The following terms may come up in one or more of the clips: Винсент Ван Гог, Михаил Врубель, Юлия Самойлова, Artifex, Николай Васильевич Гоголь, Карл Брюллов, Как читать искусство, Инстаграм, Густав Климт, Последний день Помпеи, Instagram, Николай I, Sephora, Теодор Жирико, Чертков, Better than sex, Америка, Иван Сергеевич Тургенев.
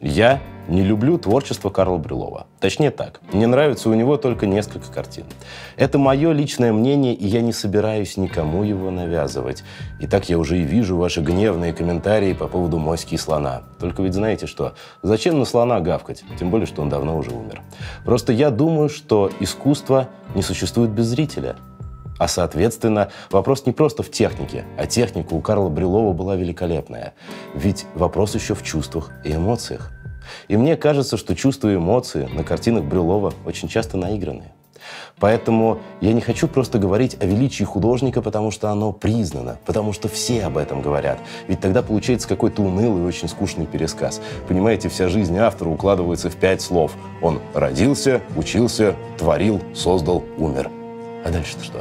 Я не люблю творчество Карла Брюллова. Точнее так, мне нравится у него только несколько картин. Это мое личное мнение, и я не собираюсь никому его навязывать. И так я уже и вижу ваши гневные комментарии по поводу моськи и слона. Только ведь знаете что? Зачем на слона гавкать? Тем более, что он давно уже умер. Просто я думаю, что искусство не существует без зрителя. А, соответственно, вопрос не просто в технике, а техника у Карла Брюллова была великолепная. Ведь вопрос еще в чувствах и эмоциях. И мне кажется, что чувства и эмоции на картинах Брюллова очень часто наиграны. Поэтому я не хочу просто говорить о величии художника, потому что оно признано, потому что все об этом говорят. Ведь тогда получается какой-то унылый и очень скучный пересказ. Понимаете, вся жизнь автора укладывается в 5 слов. Он родился, учился, творил, создал, умер. А дальше-то что?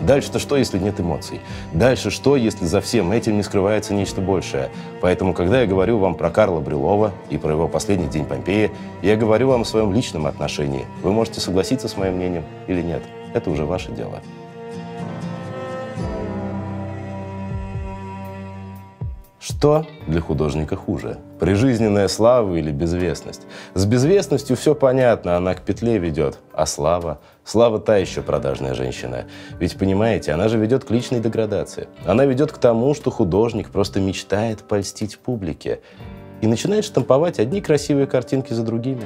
Дальше-то что, если нет эмоций? Дальше что, если за всем этим не скрывается нечто большее? Поэтому, когда я говорю вам про Карла Брюллова и про его «Последний день Помпеи», я говорю вам о своем личном отношении. Вы можете согласиться с моим мнением или нет. Это уже ваше дело. Что для художника хуже? Прижизненная слава или безвестность? С безвестностью все понятно, она к петле ведет. А слава? Слава та еще продажная женщина. Ведь, понимаете, она же ведет к личной деградации. Она ведет к тому, что художник просто мечтает польстить публике. И начинает штамповать одни красивые картинки за другими.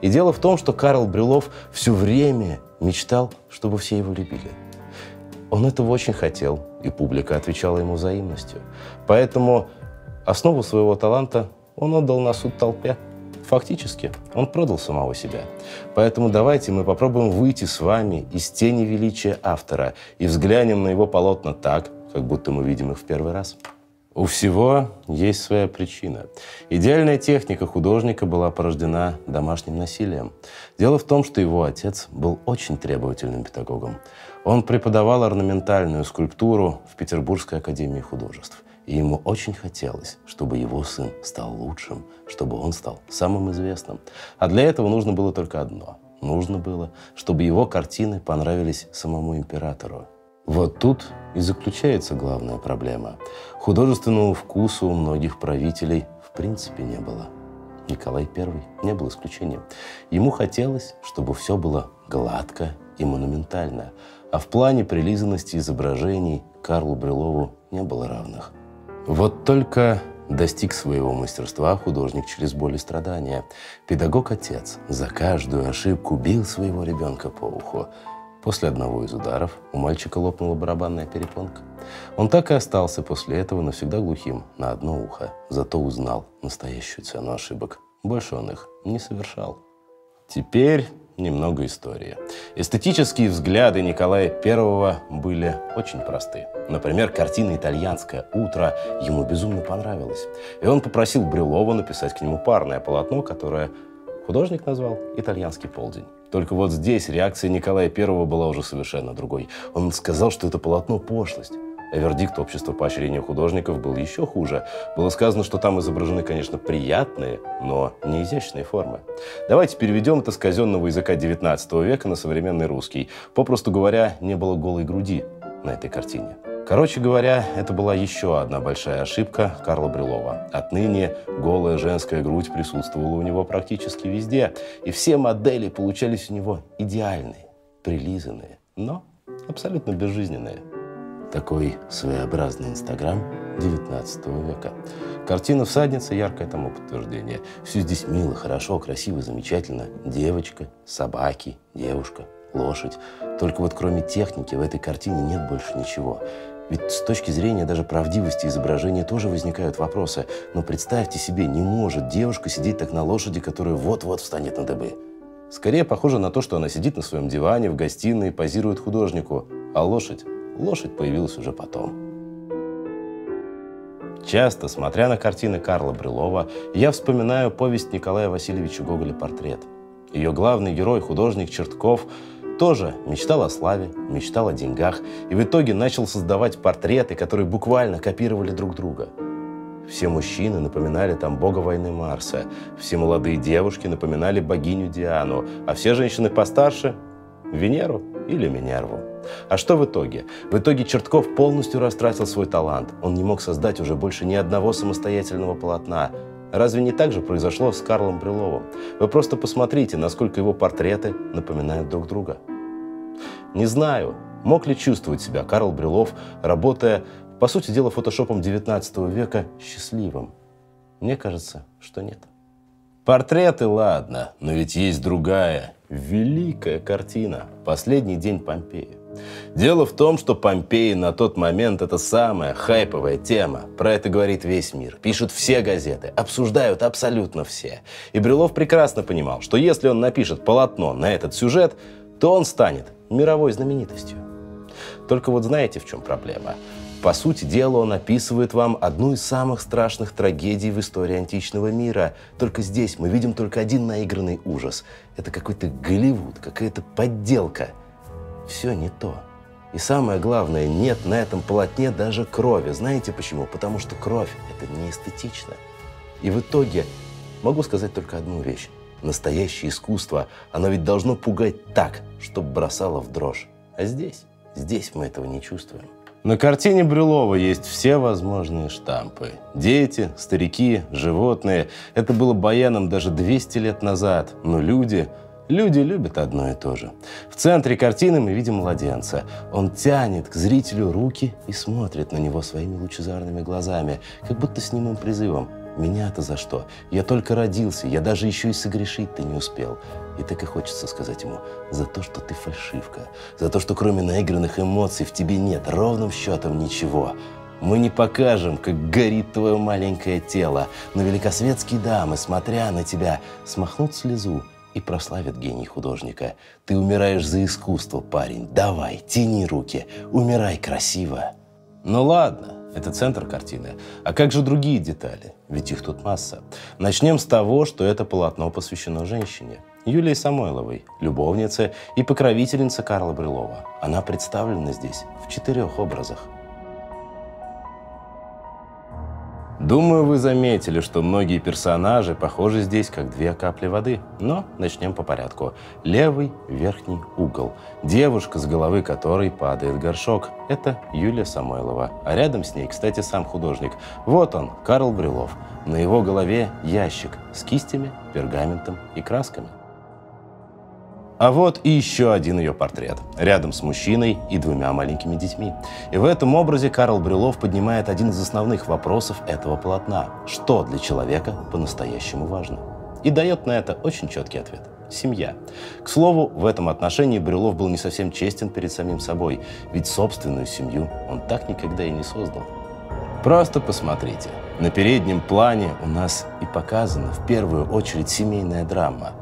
И дело в том, что Карл Брюллов все время мечтал, чтобы все его любили. Он этого очень хотел, и публика отвечала ему взаимностью. Поэтому основу своего таланта он отдал на суд толпе. Фактически, он продал самого себя. Поэтому давайте мы попробуем выйти с вами из тени величия автора и взглянем на его полотна так, как будто мы видим их в первый раз. У всего есть своя причина. Идеальная техника художника была порождена домашним насилием. Дело в том, что его отец был очень требовательным педагогом. Он преподавал орнаментальную скульптуру в Петербургской академии художеств. И ему очень хотелось, чтобы его сын стал лучшим, чтобы он стал самым известным. А для этого нужно было только одно. Нужно было, чтобы его картины понравились самому императору. Вот тут и заключается главная проблема. Художественного вкуса у многих правителей в принципе не было. Николай I не был исключением. Ему хотелось, чтобы все было гладко и монументально. А в плане прилизанности изображений Карлу Брюллову не было равных. Вот только достиг своего мастерства художник через боль и страдания. Педагог-отец за каждую ошибку бил своего ребенка по уху. После одного из ударов у мальчика лопнула барабанная перепонка. Он так и остался после этого навсегда глухим на одно ухо, зато узнал настоящую цену ошибок. Больше он их не совершал. Теперь немного истории. Эстетические взгляды Николая I были очень просты. Например, картина «Итальянское утро» ему безумно понравилась. И он попросил Брюллова написать к нему парное полотно, которое художник назвал «Итальянский полдень». Только вот здесь реакция Николая I была уже совершенно другой. Он сказал, что это полотно – пошлость. А вердикт общества поощрения художников был еще хуже. Было сказано, что там изображены, конечно, приятные, но не изящные формы. Давайте переведем это с казенного языка XIX века на современный русский. Попросту говоря, не было голой груди на этой картине. Короче говоря, это была еще одна большая ошибка Карла Брюллова. Отныне голая женская грудь присутствовала у него практически везде, и все модели получались у него идеальные, прилизанные, но абсолютно безжизненные. Такой своеобразный Инстаграм XIX века. Картина «Всадница» — яркое тому подтверждение. Все здесь мило, хорошо, красиво, замечательно. Девочка, собаки, девушка, лошадь. Только вот кроме техники в этой картине нет больше ничего. Ведь с точки зрения даже правдивости изображения тоже возникают вопросы. Но представьте себе, не может девушка сидеть так на лошади, которая вот-вот встанет на дыбы. Скорее похоже на то, что она сидит на своем диване в гостиной и позирует художнику. А лошадь? Лошадь появилась уже потом. Часто, смотря на картины Карла Брюллова, я вспоминаю повесть Николая Васильевича Гоголя «Портрет». Ее главный герой, художник Чертков, тоже мечтал о славе, мечтал о деньгах, и в итоге начал создавать портреты, которые буквально копировали друг друга. Все мужчины напоминали там бога войны Марса, все молодые девушки напоминали богиню Диану, а все женщины постарше — Венеру или Минерву. А что в итоге? В итоге Чертков полностью растратил свой талант. Он не мог создать уже больше ни одного самостоятельного полотна. Разве не так же произошло с Карлом Брюлловым? Вы просто посмотрите, насколько его портреты напоминают друг друга. Не знаю, мог ли чувствовать себя Карл Брюллов, работая, по сути дела, фотошопом 19 века, счастливым? Мне кажется, что нет. Портреты, ладно, но ведь есть другая, великая картина «Последний день Помпеи». Дело в том, что Помпеи на тот момент — это самая хайповая тема. Про это говорит весь мир, пишут все газеты, обсуждают абсолютно все. И Брюллов прекрасно понимал, что если он напишет полотно на этот сюжет, то он станет мировой знаменитостью. Только вот знаете, в чем проблема? По сути дела, он описывает вам одну из самых страшных трагедий в истории античного мира. Только здесь мы видим только один наигранный ужас. Это какой-то Голливуд, какая-то подделка. Все не то. И самое главное, нет на этом полотне даже крови. Знаете почему? Потому что кровь – это неэстетично. И в итоге могу сказать только одну вещь. Настоящее искусство, оно ведь должно пугать так, чтобы бросало в дрожь. А здесь мы этого не чувствуем. На картине Брюллова есть все возможные штампы. Дети, старики, животные. Это было баяном даже 200 лет назад. Но люди любят одно и то же. В центре картины мы видим младенца. Он тянет к зрителю руки и смотрит на него своими лучезарными глазами, как будто с немым призывом. «Меня-то за что? Я только родился, я даже еще и согрешить-то не успел». И так и хочется сказать ему: за то, что ты фальшивка, за то, что кроме наигранных эмоций в тебе нет ровным счетом ничего. Мы не покажем, как горит твое маленькое тело, но великосветские дамы, смотря на тебя, смахнут слезу и прославят гений художника. Ты умираешь за искусство, парень, давай, тяни руки, умирай красиво. Ну ладно. Это центр картины. А как же другие детали? Ведь их тут масса. Начнем с того, что это полотно посвящено женщине. Юлии Самойловой, любовнице и покровительнице Карла Брюллова. Она представлена здесь в 4 образах. Думаю, вы заметили, что многие персонажи похожи здесь как 2 капли воды. Но начнем по порядку. Левый верхний угол. Девушка, с головы которой падает горшок. Это Юлия Самойлова. А рядом с ней, кстати, сам художник. Вот он, Карл Брюллов. На его голове ящик с кистями, пергаментом и красками. А вот и еще один ее портрет. Рядом с мужчиной и 2 маленькими детьми. И в этом образе Карл Брюллов поднимает один из основных вопросов этого полотна. Что для человека по-настоящему важно? И дает на это очень четкий ответ. Семья. К слову, в этом отношении Брюллов был не совсем честен перед самим собой. Ведь собственную семью он так никогда и не создал. Просто посмотрите. На переднем плане у нас и показана в первую очередь семейная драма.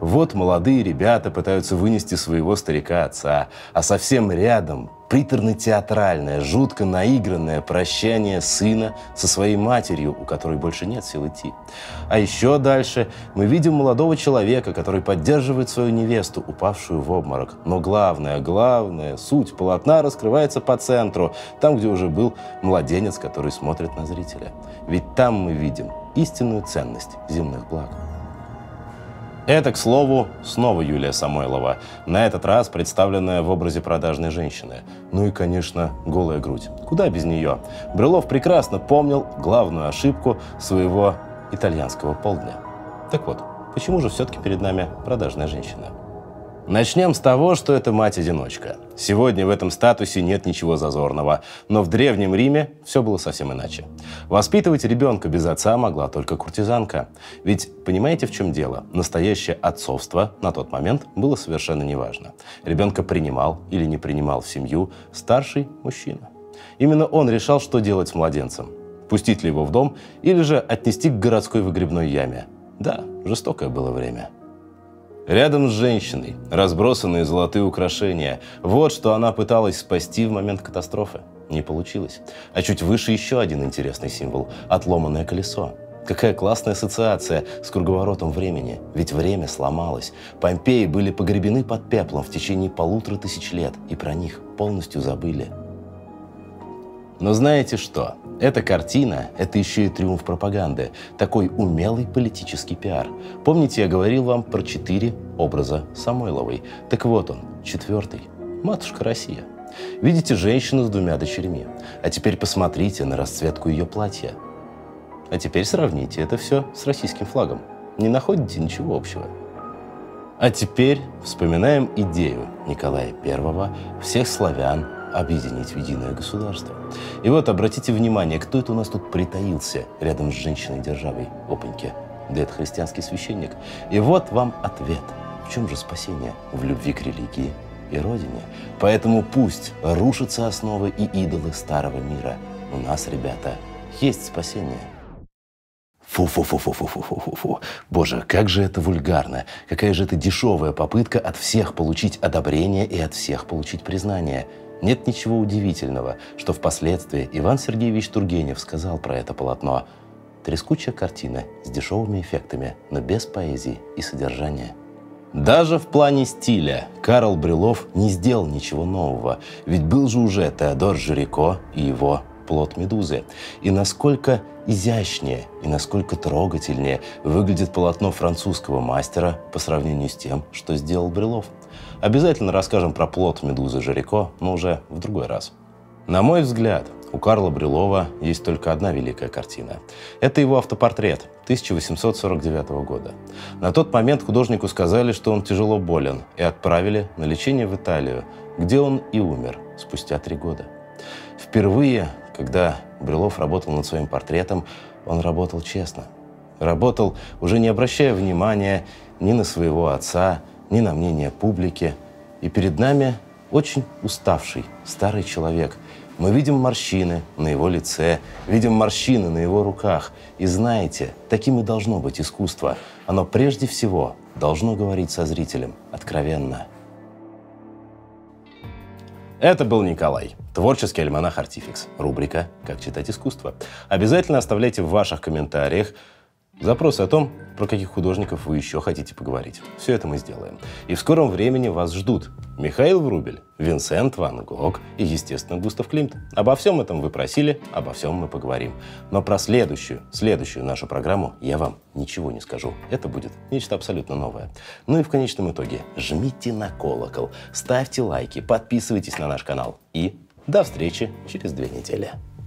Вот молодые ребята пытаются вынести своего старика-отца, а совсем рядом приторно-театральное, жутко наигранное прощание сына со своей матерью, у которой больше нет сил идти. А еще дальше мы видим молодого человека, который поддерживает свою невесту, упавшую в обморок. Но главное, суть полотна раскрывается по центру, там, где уже был младенец, который смотрит на зрителя. Ведь там мы видим истинную ценность земных благ. Это, к слову, снова Юлия Самойлова, на этот раз представленная в образе продажной женщины. Ну и, конечно, голая грудь. Куда без нее? Брюллов прекрасно помнил главную ошибку своего итальянского полдня. Так вот, почему же все-таки перед нами продажная женщина? Начнем с того, что это мать-одиночка. Сегодня в этом статусе нет ничего зазорного, но в Древнем Риме все было совсем иначе. Воспитывать ребенка без отца могла только куртизанка. Ведь понимаете, в чем дело? Настоящее отцовство на тот момент было совершенно неважно. Ребенка принимал или не принимал в семью старший мужчина. Именно он решал, что делать с младенцем. Пустить ли его в дом или же отнести к городской выгребной яме. Да, жестокое было время. Рядом с женщиной разбросанные золотые украшения. Вот что она пыталась спасти в момент катастрофы. Не получилось. А чуть выше еще один интересный символ – отломанное колесо. Какая классная ассоциация с круговоротом времени. Ведь время сломалось. Помпеи были погребены под пеплом в течение 1500 лет. И про них полностью забыли. Но знаете что? Эта картина – это еще и триумф пропаганды, такой умелый политический пиар. Помните, я говорил вам про 4 образа Самойловой? Так вот он, 4-й. Матушка Россия. Видите женщину с 2 дочерьми. А теперь посмотрите на расцветку ее платья. А теперь сравните это все с российским флагом. Не находите ничего общего. А теперь вспоминаем идею Николая I всех славян объединить в единое государство. И вот обратите внимание, кто это у нас тут притаился рядом с женщиной-державой? Опаньки, да это христианский священник. И вот вам ответ. В чем же спасение? В любви к религии и родине. Поэтому пусть рушатся основы и идолы старого мира. У нас, ребята, есть спасение. Фу-фу-фу-фу-фу-фу-фу-фу-фу. Боже, как же это вульгарно. Какая же это дешевая попытка от всех получить одобрение и от всех получить признание. Нет ничего удивительного, что впоследствии Иван Сергеевич Тургенев сказал про это полотно. Трескучая картина с дешевыми эффектами, но без поэзии и содержания. Даже в плане стиля Карл Брюллов не сделал ничего нового, ведь был же уже Теодор Жирико и его «Плод медузы». И насколько изящнее и насколько трогательнее выглядит полотно французского мастера по сравнению с тем, что сделал Брюллов. Обязательно расскажем про «Плод медузы» Жирико, но уже в другой раз. На мой взгляд, у Карла Брюллова есть только одна великая картина. Это его автопортрет 1849 года. На тот момент художнику сказали, что он тяжело болен, и отправили на лечение в Италию, где он и умер спустя 3 года. Впервые, когда Брюллов работал над своим портретом, он работал честно. Работал, уже не обращая внимания ни на своего отца, ни на мнение публики. И перед нами очень уставший старый человек. Мы видим морщины на его лице, видим морщины на его руках. И знаете, таким и должно быть искусство. Оно прежде всего должно говорить со зрителем откровенно. Это был Николай. Творческий альманах Artifex. Рубрика «Как читать искусство». Обязательно оставляйте в ваших комментариях запросы о том, про каких художников вы еще хотите поговорить. Все это мы сделаем. И в скором времени вас ждут Михаил Врубель, Винсент Ван Гог и, естественно, Густав Климт. Обо всем этом вы просили, обо всем мы поговорим. Но про следующую нашу программу я вам ничего не скажу. Это будет нечто абсолютно новое. Ну и в конечном итоге жмите на колокол, ставьте лайки, подписывайтесь на наш канал. И до встречи через 2 недели.